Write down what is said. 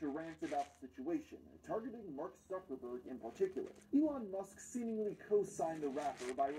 to rant about the situation, targeting Mark Zuckerberg in particular. Elon Musk seemingly co-signed the rapper by